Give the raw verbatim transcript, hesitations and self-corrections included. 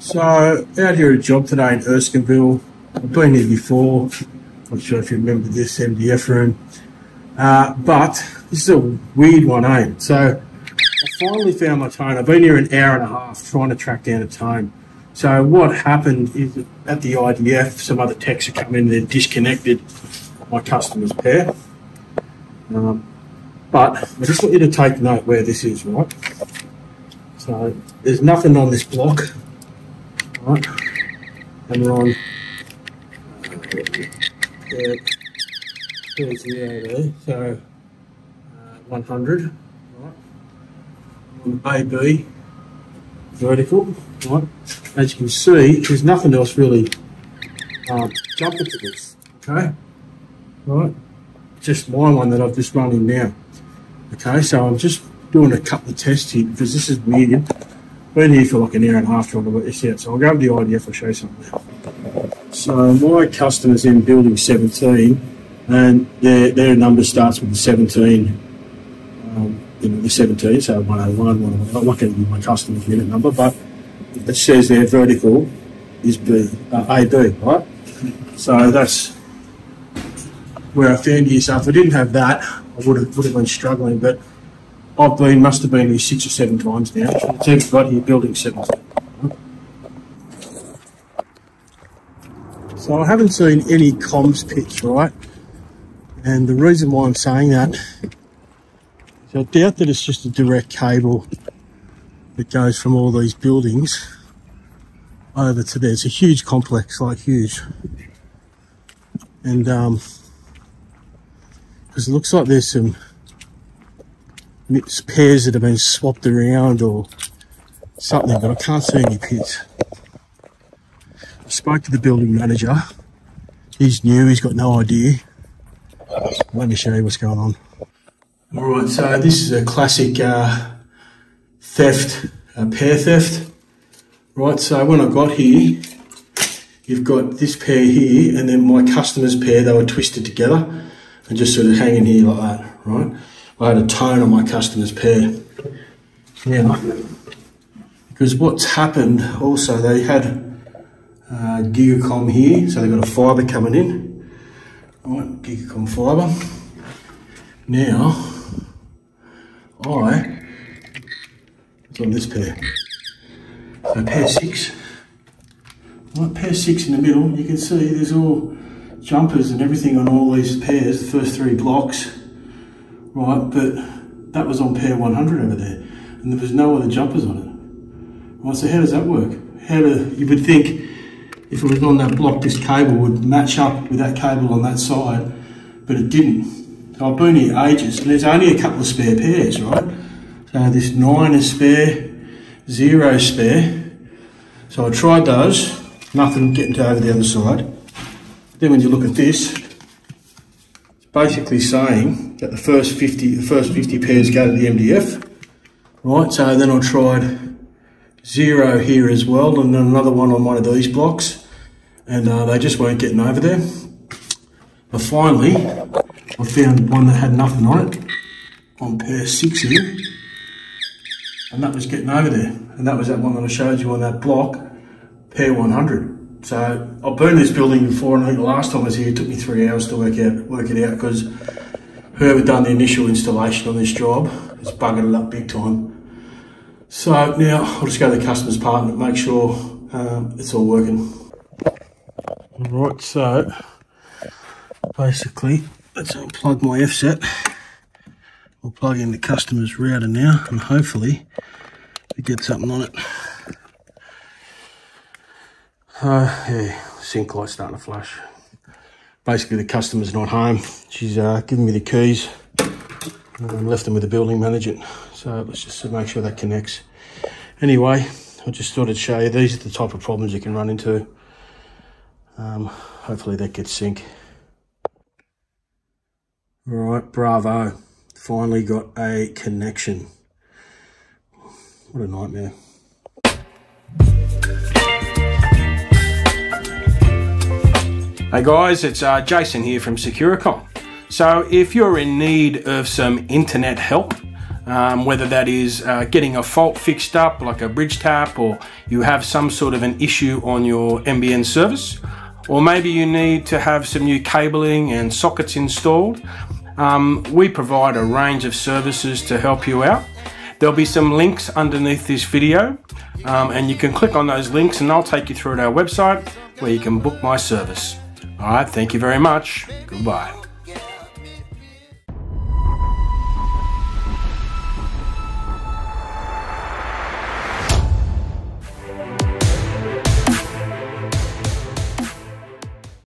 So, out here at a job today in Erskineville. I've been here before. Not sure if you remember this M D F room. Uh, but this is a weird one, eh? So, I finally found my tone. I've been here an hour and a half trying to track down a tone. So, what happened is at the I D F, some other techs have come in and they've disconnected my customer's pair. Um, but I just want you to take note where this is, right? So, there's nothing on this block. Right. And we're on thirty, so uh, one hundred, right. On A B vertical, right. As you can see, there's nothing else really um, jumping to this, okay, right, just my one that I've just run in now, okay, so I'm just doing a couple of tests here because this is weird. Been here for like an hour and a half trying to work this out, so I'll go over the I D F and show you something. So my customer's in building seventeen, and their their number starts with the seventeen, um, you know, the seventeen, so one oh one, one oh one. I'm not going to give my customer's unit number, but it says their vertical is B, uh, A B, right? So that's where I found you. So if I didn't have that, I would have, would have been struggling, but I've been, must have been here six or seven times now. The team's got here building seven. So I haven't seen any comms pitch, right? And the reason why I'm saying that is I doubt that it's just a direct cable that goes from all these buildings over to there. It's a huge complex, like huge. And, um, because it looks like there's some it's pairs that have been swapped around or something, but I can't see any pits. I spoke to the building manager. He's new, he's got no idea. Let me show you what's going on. Alright, so this is a classic uh, theft, uh, pair theft. Right, so when I got here, you've got this pair here and then my customer's pair, they were twisted together and just sort of hanging here like that, right? I had a tone on my customer's pair. Now, because what's happened also, they had uh, Gigacom here, so they've got a fibre coming in. Right, Gigacom fibre. Now, I, it's on this pair. So pair six. Right, pair six in the middle, you can see there's all jumpers and everything on all these pairs, the first three blocks. Right, but that was on pair one hundred over there, and there was no other jumpers on it. Right, so how does that work? How do you would think if it was on that block, this cable would match up with that cable on that side, but it didn't. So I've been here ages, and there's only a couple of spare pairs, right? So this nine is spare, zero is spare. So I tried those, nothing getting to over the other side. Then when you look at this, basically saying that the first fifty, the first fifty pairs go to the M D F, right? So then I tried zero here as well, and then another one on one of these blocks, and uh, they just weren't getting over there. But finally, I found one that had nothing on it on pair six here, and that was getting over there, and that was that one that I showed you on that block, pair one hundred. So I've been in this building before, and I think the last time I was here it took me three hours to work out work it out because whoever done the initial installation on this job is bugging it up big time. So now I'll just go to the customer's partner and make sure um, it's all working. Alright, so basically let's unplug my F-Set. We'll plug in the customer's router now and hopefully we get something on it. Uh, yeah, sink light's starting to flash. Basically, the customer's not home. She's uh, given me the keys and left them with the building manager. So let's just make sure that connects. Anyway, I just thought I'd show you. These are the type of problems you can run into. Um, hopefully that gets sync. All right, bravo. Finally got a connection. What a nightmare. Hey guys, it's uh, Jason here from Secure A Com. So if you're in need of some internet help, um, whether that is uh, getting a fault fixed up like a bridge tap, or you have some sort of an issue on your N B N service, or maybe you need to have some new cabling and sockets installed, um, we provide a range of services to help you out. There'll be some links underneath this video, um, and you can click on those links and they'll take you through to our website where you can book my service. All right, thank you very much. Goodbye.